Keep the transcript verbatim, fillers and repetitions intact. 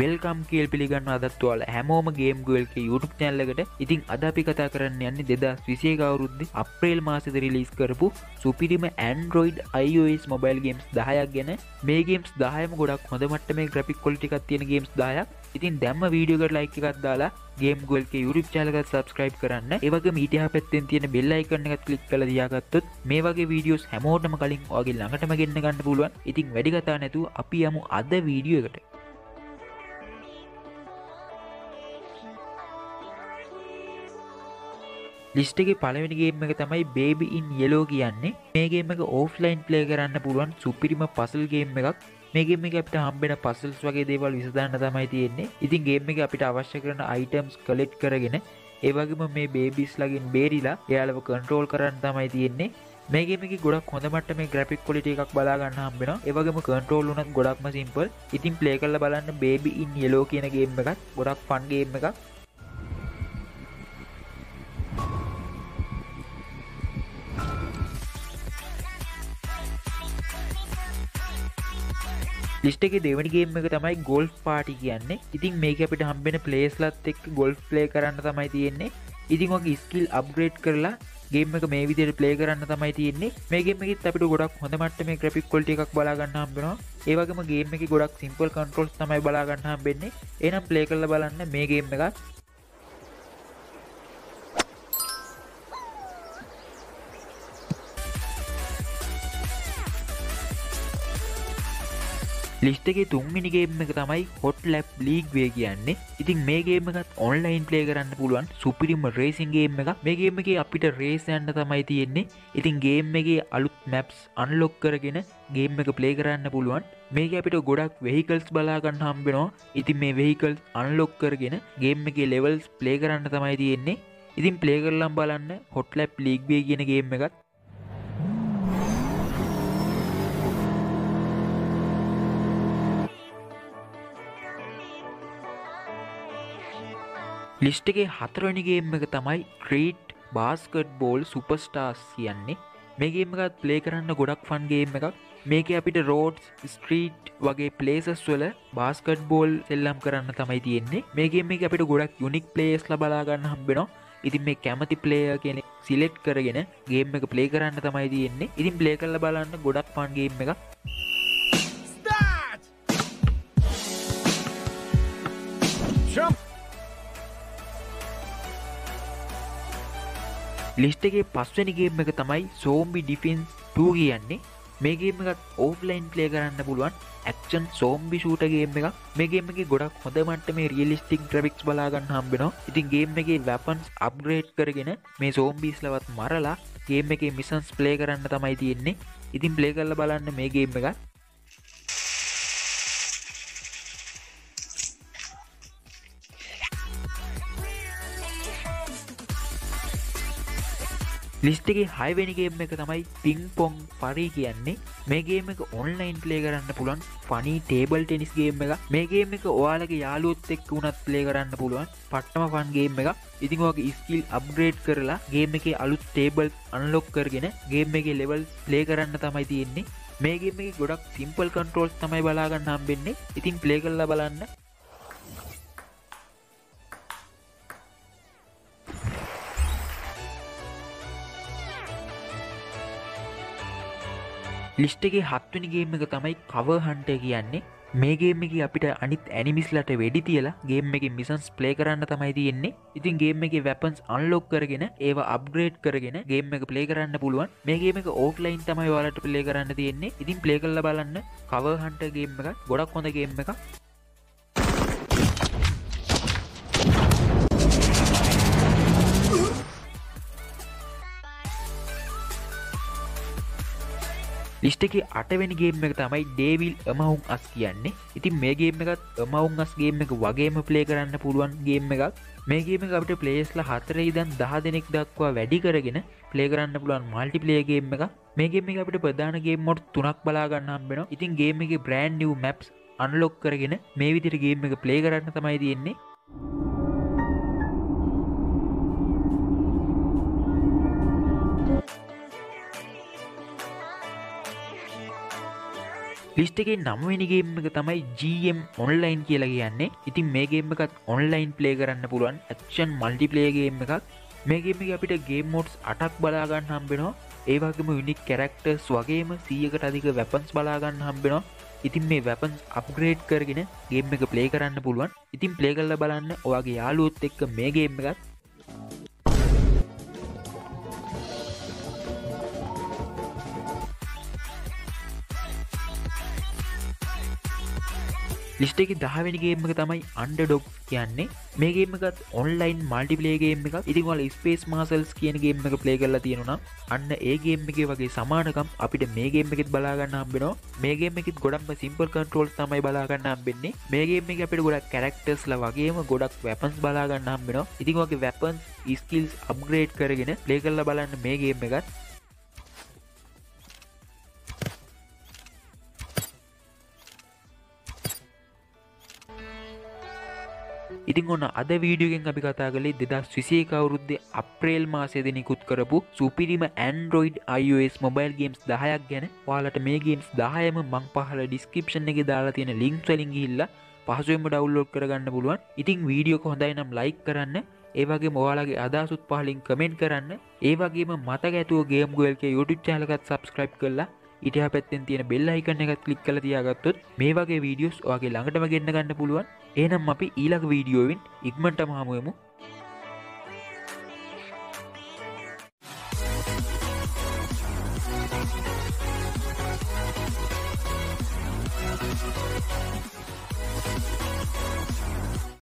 Welcome කියල් පිළිගන්න අදත් ඔයාල හැමෝම ගේම් ගර්ල් කේ YouTube channel එකට. ඉතින් අද අපි කතා කරන්න යන්නේ දෙදාස් විසියක අවුරුද්දේ අප්‍රේල් මාසෙද රිලීස් කරපු සුපිරිම Android iOS mobile games දහයක් ගැන. මේ games දහයම ගොඩක් හොඳ මට්ටමේ graphic quality එකක් තියෙන games දහයක්. ඉතින් දැම්ම වීඩියෝ එකට like එකක් දාලා game girl ke YouTube channel එකට subscribe කරන්න. ඒ වගේම ඊටහා පැත්තෙන් තියෙන bell icon එකත් click කරලා තියාගත්තොත් මේ වගේ videos හැමෝටම කලින් ඔයාගේ ළඟටම ගෙන්න ගන්න පුළුවන්. ඉතින් වැඩි කතා නැතුව අපි යමු අද වීඩියෝ එකට. लिस्ट के पलवेन गेम එක තමයි बेबी इन येलो කියන්නේ මේ ගේම් එක ऑफलाइन प्ले කරන්න පුළුවන් සුපිරිම පසල් ගේම් එකක්. මේ ගේම් එකේ අපිට හම්බෙන පසල්ස් වගේ දේවල් විසඳන්න තමයි තියෙන්නේ. ඉතින් ගේම් එකේ අපිට අවශ්‍ය කරන අයිටම්ස් කලෙක්ට් කරගෙන ඒ වගේම මේ බේබිස් ලගින් බේරිලා එයාලව කන්ට්‍රෝල් කරන්න තමයි තියෙන්නේ. මේ ගේම් එකේ ගොඩක් හොඳ මට්ටමේ graphic quality එකක් බලා ගන්න හම්බෙනවා. ඒ වගේම control උනත් ගොඩක්ම simple. ඉතින් play කරලා බලන්න baby in yellow කියන ගේම් එකත් ගොඩක් fun game එකක්. लिस्ट के देवनी गेम में तमाई गोल्फ पार्टी කියන්නේ. ඉතින් මේක අපිට හම්බෙන ප්ලේස්ලත් එක්ක ගෝල්ෆ් ප්ලේ කරන්න තමයි තියෙන්නේ. ඉතින් ඔක ස්කිල් අප්ග්‍රේඩ් කරලා ගේම් එක මේ විදිහට ප්ලේ කරන්න තමයි තියෙන්නේ. මේ ගේම් එකෙත් අපිට ගොඩක් හොඳ මට්ටමේ graphic quality එකක් බලා ගන්න හම්බෙනවා. ඒ වගේම ගේම් එකේ ගොඩක් simple controls තමයි බලා ගන්න හම්බෙන්නේ. එහෙනම් ප්ලේ කරලා බලන්න මේ ගේම් එකත්. लिस्ट के තුන්වෙනි ගේම් එක තමයි hot lap league වේ කියන්නේ. ඉතින් මේ ගේම් එකත් online play කරන්න පුළුවන් සුපිරිම racing game එකක්. මේ ගේම් එකේ අපිට race යන්න තමයි තියෙන්නේ. ඉතින් ගේම් එකේ අලුත් maps unlock කරගෙන ගේම් එක play කරන්න පුළුවන්. මේකේ අපිට ගොඩක් vehicles බලා ගන්න හම්බ වෙනවා. ඉතින් මේ vehicles unlock කරගෙන ගේම් එකේ levels play කරන්න තමයි තියෙන්නේ. ඉතින් play කරලා බලන්න hot lap league වේ කියන ගේම් එකත්. लिस्ट के හතරවෙනි गेम එක තමයි Street Basketball Superstars කියන්නේ. මේ ගේම් එකත් play කරන්න ගොඩක් fun game එකක්. මේකේ අපිට roads, street වගේ places වල basketball සෙල්ලම් කරන්න තමයි තියෙන්නේ. මේ ගේම් එකේ අපිට ගොඩක් unique players ලා බලා ගන්න හම්බ වෙනවා. ඉතින් මේ කැමති player කෙනෙක් select කරගෙන game එක play කරන්න තමයි තියෙන්නේ. ඉතින් play කරලා බලන්න ගොඩක් fun game එකක්. Start! Jump! लिस्ट के පස්වෙනි गेम එක තමයි zombie defense two කියන්නේ. මේ ගේම් එකත් offline play කරන්න පුළුවන් action zombie shooter game එකක්. මේ ගේම් එකේ ගොඩක් හොඳ මට්ටමේ realistic graphics බලා ගන්න හම්බ වෙනවා. ඉතින් ගේම් එකේ weapons upgrade කරගෙන මේ zombies ලවත් මරලා ගේම් එකේ missions play කරන්න තමයි තියෙන්නේ. ඉතින් play කරලා බලන්න මේ ගේම් එකත්. लिस्ट के हाईवेनी गेम එක තමයි Ping Pong Fury කියන්නේ. මේ ගේම් එක online play කරන්න පුළුවන් funny table tennis game එකක්. මේ ගේම් එක ඔයාලගේ යාළුවොත් එක්ක උනත් play කරන්න පුළුවන් පට්ටම fun game එකක්. ඉතින් ඔයාගේ skill upgrade කරලා ගේම් එකේ අලුත් table unlock කරගෙන ගේම් එකේ level play කරන්න තමයි තියෙන්නේ. මේ ගේම් එකේ ගොඩක් simple controls තමයි බලා ගන්න හම්බෙන්නේ. ඉතින් play කරලා බලන්න. लिस्ट के හත්වෙනි गेम එක තමයි cover hunt කියන්නේ. මේ ගේම් එකේ අපිට අනිත් enemies ලට වෙඩි තියලා ගේම් එකේ missions play කරන්න තමයි තියෙන්නේ. ඉතින් ගේම් එකේ weapons unlock කරගෙන ඒවා upgrade කරගෙන ගේම් එක play කරන්න පුළුවන්. මේ ගේම් එක offline තමයි ඔයාලට play කරන්න තියෙන්නේ. ඉතින් play කරලා බලන්න cover hunt ගේම් එක ගොඩක් හොඳ ගේම් එකක්. लिस्ट के අටවෙනි गेम එක තමයි Devil Among Us කියන්නේ. ඉතින් මේ ගේම් එකත් Among Us ගේම් එක වගේම play කරන්න පුළුවන් ගේම් එකක්. මේ ගේම් එක අපිට players ලා හතරේ ඉඳන් දහ දෙනෙක් දක්වා වැඩි කරගෙන play කරන්න පුළුවන් multiplayer ගේම් එකක්. මේ ගේම් එක අපිට ප්‍රධාන game mode තුනක් බලා ගන්න හම්බ වෙනවා. ඉතින් ගේම් එකේ brand new maps unlock කරගෙන මේ විදිහට ගේම් එක play කරන්න තමයි තියෙන්නේ. लिस्ट එකේ නවවෙනි ගේම් එක තමයි G M online කියලා කියන්නේ. ඉතින් මේ ගේම් එකත් online play කරන්න පුළුවන් action multiplayer game එකක්. මේ ගේම් එකේ අපිට game modes අටක් බලා ගන්න හම්බ වෙනවා. ඒ වගේම unique characters වගේම සීයකට අධික weapons බලා ගන්න හම්බ වෙනවා. ඉතින් මේ weapons upgrade කරගෙන game එක play කරන්න පුළුවන්. ඉතින් play කරලා බලන්න ඔයාගේ යාළුවොත් එක්ක මේ game එකත්. लिस्ट की दहावेनी गेम तमයි अंडरडॉग කියන්නේ මේ ගේම් එකත් ऑनलाइन मल्टीप्लेयर गेम එකක්. ඉතින් ඔයාලා ස්පේස් මාසල්ස් කියන ගේම් එක ප්ලේ කරලා තියෙනවා නම් අන්න ඒ ගේම් එකේ වගේ සමානකම් අපිට මේ ගේම් එකෙත් බලා ගන්න හම්බෙනවා. මේ ගේම් එකෙත් ගොඩක්ම සිම්පල් කන්ට්‍රෝල්ස් තමයි බලා ගන්න හම්බෙන්නේ. මේ ගේම් එකේ අපිට ගොඩක් කැරක්ටර්ස්ලා වගේම ගොඩක් වෙපන්ස් බලා ගන්න හම්බෙනවා. ඉතින් ඔයාගේ වෙපන්ස් ස්කිල්ස් අප්ග්‍රේඩ් කරගෙන ප්ලේ කරලා බලන්න මේ ගේම් එකත්. ඉතින් ඔන්න අද වීඩියෝ එකෙන් අපි කතා කළේ දෙදහස් විසිඑක අවුරුද්දේ අප්‍රේල් මාසයේදී නිකුත් කරපු සුපිරිම Android iOS mobile games දහයක් ගැන. ඔයාලට මේ games දහයම මං පහල description එකේ දාලා තියෙන link වලින් ගිහිල්ලා පහසුවෙන්ම download කරගන්න පුළුවන්. ඉතින් වීඩියෝ එක හොඳයි නම් like කරන්න. ඒ වගේම ඔයාලගේ අදහසුත් පහලින් comment කරන්න. ඒ වගේම මතක ඇතුව Game Goal කේ YouTube channel එකත් subscribe කරලා ඉතිහා පැත්තෙන් තියෙන bell icon එකත් click කරලා තියාගත්තොත් මේ වගේ videos ඔයාගේ ළඟටම ගෙන්න ගන්න පුළුවන්. එහෙනම් අපි ඊළඟ වීඩියෝවෙන් ඉක්මනටම හමු වෙමු.